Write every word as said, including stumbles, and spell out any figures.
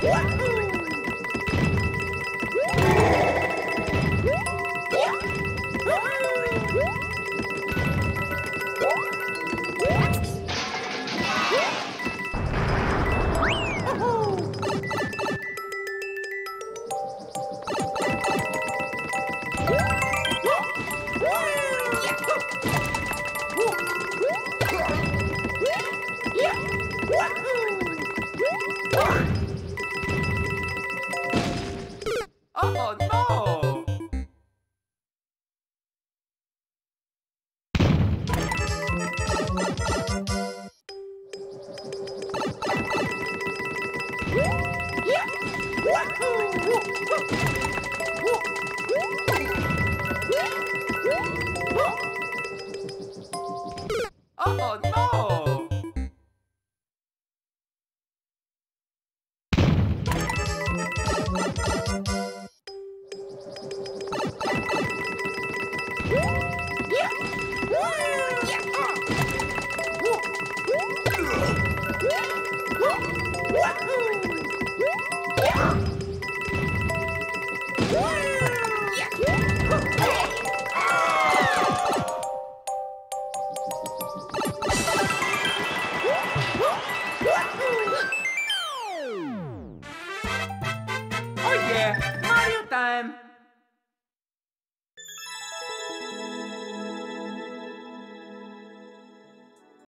What?